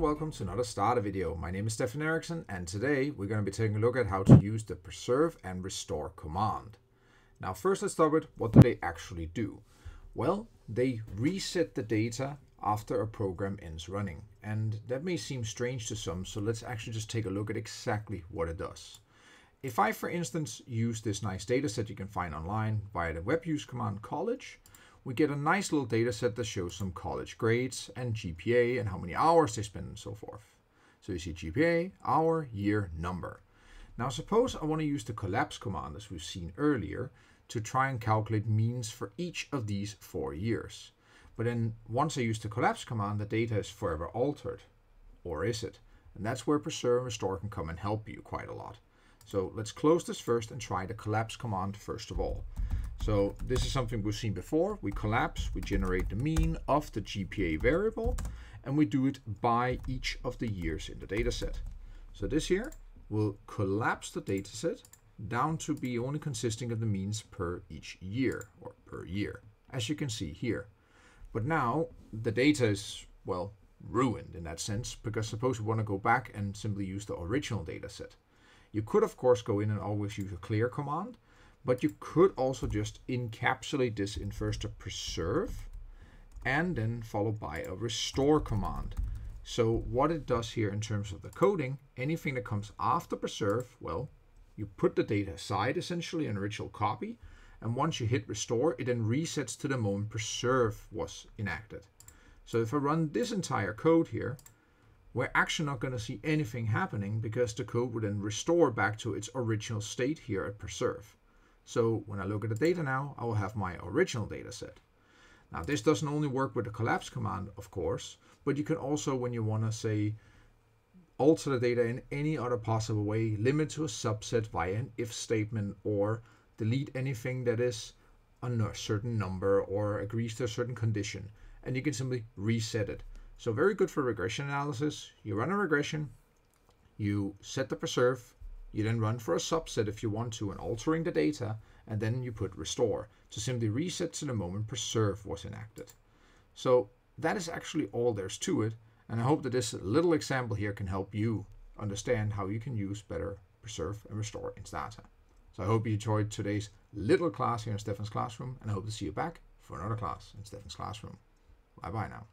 and welcome to another Stata video. My name is Stefan Erickson, and today we're going to be taking a look at how to use the preserve and restore command. Now first let's start with what do they actually do. Well, they reset the data after a program ends running, and that may seem strange to some, so let's actually just take a look at exactly what it does. If I, for instance, use this nice data set you can find online via the web use command college, we get a nice little data set that shows some college grades and GPA and how many hours they spend and so forth. So you see GPA, hour, year, number. Now suppose I want to use the collapse command, as we've seen earlier, to try and calculate means for each of these 4 years. But then once I use the collapse command, the data is forever altered. Or is it? And that's where preserve and restore can come and help you quite a lot. So let's close this first and try the collapse command first of all. So this is something we've seen before. We collapse, we generate the mean of the GPA variable, and we do it by each of the years in the data set. So this here will collapse the data set down to be only consisting of the means per each year, or per year, as you can see here. But now the data is, well, ruined in that sense, because suppose we want to go back and simply use the original data set. You could, of course, go in and always use a clear command, but you could also just encapsulate this in first a preserve and then followed by a restore command. So what it does here in terms of the coding, anything that comes after preserve, well, you put the data aside essentially, an original copy, and once you hit restore, it then resets to the moment preserve was enacted. So if I run this entire code here, we're actually not going to see anything happening because the code would then restore back to its original state here at preserve. So when I look at the data now, I will have my original data set. Now this doesn't only work with the collapse command, of course, but you can also, when you want to say, alter the data in any other possible way, limit to a subset via an if statement, or delete anything that is a certain number or agrees to a certain condition, and you can simply reset it. So very good for regression analysis. You run a regression, you set the preserve, you then run for a subset if you want to and altering the data, and then you put restore to simply reset to the moment preserve was enacted. So that is actually all there's to it, and I hope that this little example here can help you understand how you can use better preserve and restore in Stata. So I hope you enjoyed today's little class here in Steffen's Classroom, and I hope to see you back for another class in Steffen's Classroom. Bye-bye now.